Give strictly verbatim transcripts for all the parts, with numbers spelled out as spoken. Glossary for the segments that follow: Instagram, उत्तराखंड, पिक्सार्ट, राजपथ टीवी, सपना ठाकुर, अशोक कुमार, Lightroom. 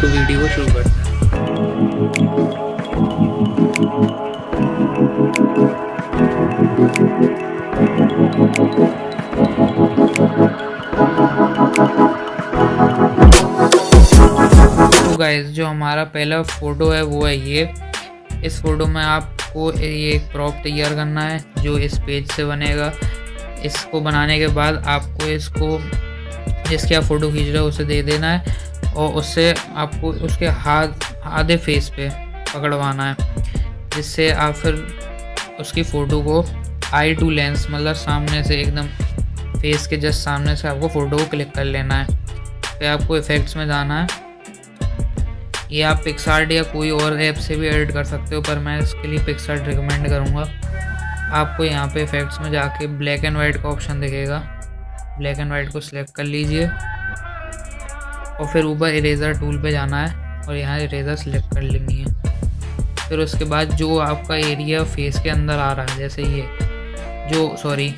तो वीडियो शुरू करते हैं। तो गाइस, जो हमारा पहला फोटो है वो है ये। इस फोटो में आपको ये क्रॉप तैयार करना है जो इस पेज से बनेगा। इसको बनाने के बाद आपको इसको जिसके आप फोटो खींच रहे हो उसे दे देना है और उससे आपको उसके हाथ आधे फेस पे पकड़वाना है, जिससे आप फिर उसकी फ़ोटो को आई टू लेंस, मतलब सामने से एकदम फेस के जस्ट सामने से आपको फ़ोटो को क्लिक कर लेना है। फिर आपको इफ़ेक्ट्स में जाना है। ये आप पिक्सार्ट या कोई और ऐप से भी एडिट कर सकते हो, पर मैं इसके लिए पिक्सार्ट रिकमेंड करूँगा। आपको यहाँ पे इफ़ेक्ट्स में जाके ब्लैक एंड वाइट का ऑप्शन दिखेगा, ब्लैक एंड वाइट को सिलेक्ट कर लीजिए और फिर ऊपर इरेज़र टूल पे जाना है और यहाँ इरेज़र सिलेक्ट कर लेनी है। फिर उसके बाद जो आपका एरिया फेस के अंदर आ रहा है, जैसे ये जो सॉरी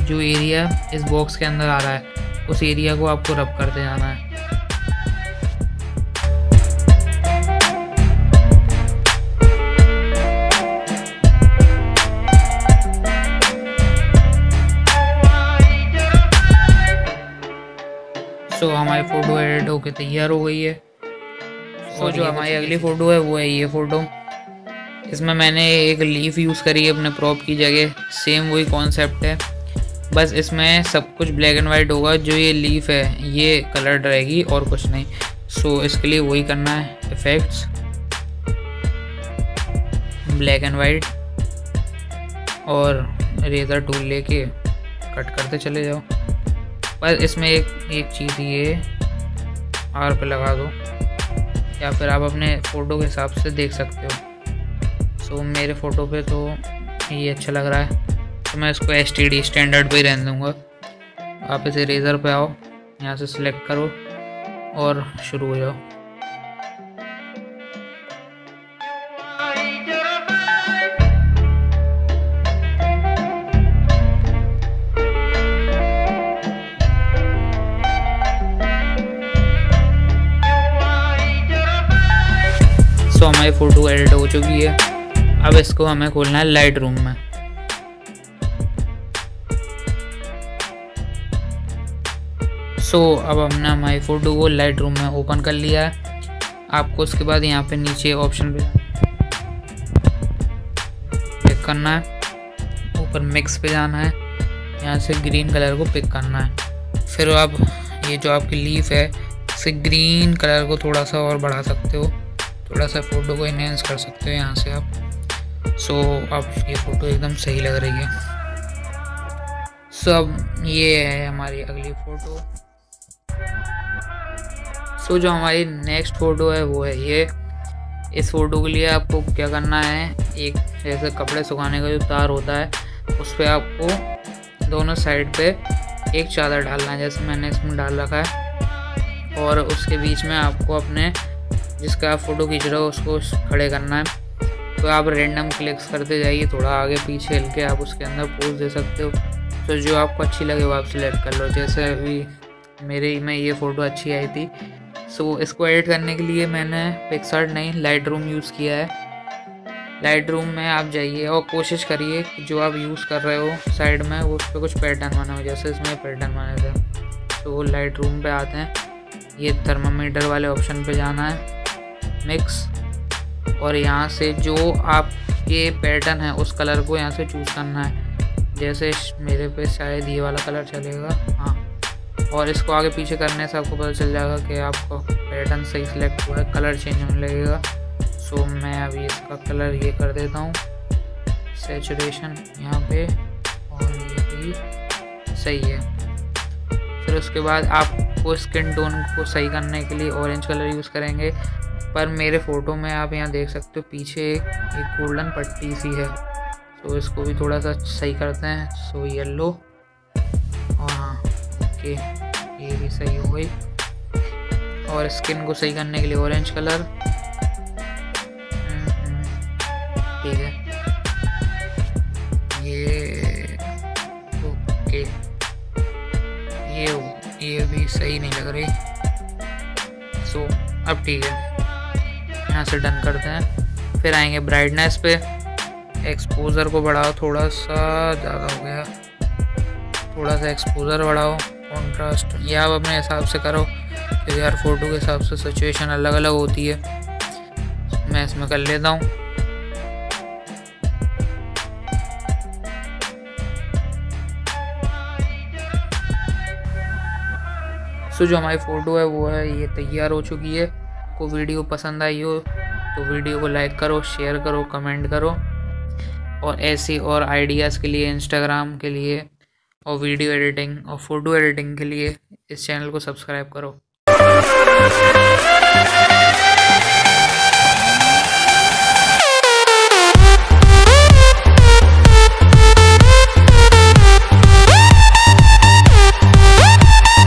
जो एरिया इस बॉक्स के अंदर आ रहा है, उस एरिया को आपको रब करते जाना है। तो हमारी फ़ोटो एडिट होके तैयार हो गई है। तो जो हमारी अगली फ़ोटो है वो है ये फ़ोटो। इसमें मैंने एक लीफ यूज़ करी है अपने प्रॉप की जगह। सेम वही कॉन्सेप्ट है, बस इसमें सब कुछ ब्लैक एंड वाइट होगा। जो ये लीफ है ये कलर्ड रहेगी और कुछ नहीं। सो so, इसके लिए वही करना है, इफ़ेक्ट्स, ब्लैक एंड वाइट और रेजर टूल लेके कट करते चले जाओ। पर इसमें एक एक चीज़ ये आर पे लगा दो, या फिर आप अपने फ़ोटो के हिसाब से देख सकते हो। सो मेरे फ़ोटो पे तो ये अच्छा लग रहा है, तो मैं इसको एस टी डी स्टैंडर्ड पर ही रहने दूँगा। आप इसे रेज़र पे आओ, यहाँ से सिलेक्ट करो और शुरू हो जाओ। तो हमारी फ़ोटो एडिट हो चुकी है। अब इसको हमें खोलना है लाइट रूम में। सो so, अब हमने हमारी फ़ोटो को लाइट रूम में ओपन कर लिया है। आपको उसके बाद यहाँ पे नीचे ऑप्शन पे क्लिक करना है, ऊपर मिक्स पे जाना है, यहाँ से ग्रीन कलर को पिक करना है। फिर आप ये जो आपकी लीफ है इससे ग्रीन कलर को थोड़ा सा और बढ़ा सकते हो, थोड़ा सा फ़ोटो को इनहेंस कर सकते हो यहाँ से आप। सो अब ये फ़ोटो एकदम सही लग रही है। सो अब ये है हमारी अगली फ़ोटो। सो जो हमारी नेक्स्ट फ़ोटो है वो है ये। इस फ़ोटो के लिए आपको क्या करना है, एक जैसे कपड़े सुखाने का जो तार होता है उस पर आपको दोनों साइड पे एक चादर डालना है, जैसे मैंने इसमें डाल रखा है। और उसके बीच में आपको अपने जिसका आप फ़ोटो खींच रहे हो उसको खड़े करना है। तो आप रेंडम क्लिक्स करते जाइए, थोड़ा आगे पीछे हिल के आप उसके अंदर पोज दे सकते हो। तो जो आपको अच्छी लगे वो आप सिलेक्ट कर लो। जैसे अभी मेरे में ये फ़ोटो अच्छी आई थी। सो इसको एडिट करने के लिए मैंने पिक्सार्ट नहीं, लाइट रूम यूज़ किया है। लाइट रूम में आप जाइए और कोशिश करिए कि जो आप यूज़ कर रहे हो साइड में वो उस पर कुछ पैटर्न बना हो, जैसे इसमें पैटर्न बने थे। तो लाइट रूम पर आते हैं, ये थर्मामीटर वाले ऑप्शन पर जाना है, मिक्स, और यहाँ से जो आपके पैटर्न है उस कलर को यहाँ से चूज़ करना है। जैसे मेरे पे शायद ये वाला कलर चलेगा, हाँ। और इसको आगे पीछे करने से आपको पता चल जाएगा कि आपका पैटर्न सही सिलेक्ट हुआ है, कलर चेंज होने लगेगा। सो मैं अभी इसका कलर ये कर देता हूँ, सैचुरेशन यहाँ पे, और ये भी सही है। फिर उसके बाद आपको स्किन टोन को सही करने के लिए ऑरेंज कलर यूज़ करेंगे। पर मेरे फ़ोटो में आप यहाँ देख सकते हो पीछे एक एक गोल्डन पट्टी सी है, तो इसको भी थोड़ा सा सही करते हैं। सो येलो, और हाँ ओके, ये भी सही हो गई। और स्किन को सही करने के लिए ऑरेंज कलर, ठीक है ये ओके। ये ये भी सही नहीं लग रही। सो अब ठीक है, यहाँ से डन करते हैं। फिर आएंगे ब्राइटनेस पे, एक्सपोज़र को बढ़ाओ थोड़ा सा, ज़्यादा हो गया, थोड़ा सा एक्सपोज़र बढ़ाओ, कॉन्ट्रास्ट, ये आप अपने हिसाब से करो क्योंकि यार फ़ोटो के हिसाब से सिचुएशन अलग अलग होती है। मैं इसमें कर लेता हूँ, सो जो हमारी फ़ोटो है वो है ये तैयार हो चुकी है। को वीडियो पसंद आई हो तो वीडियो को लाइक करो, शेयर करो, कमेंट करो, और ऐसी और आइडियाज़ के लिए, इंस्टाग्राम के लिए, और वीडियो एडिटिंग और फ़ोटो एडिटिंग के लिए इस चैनल को सब्सक्राइब करो।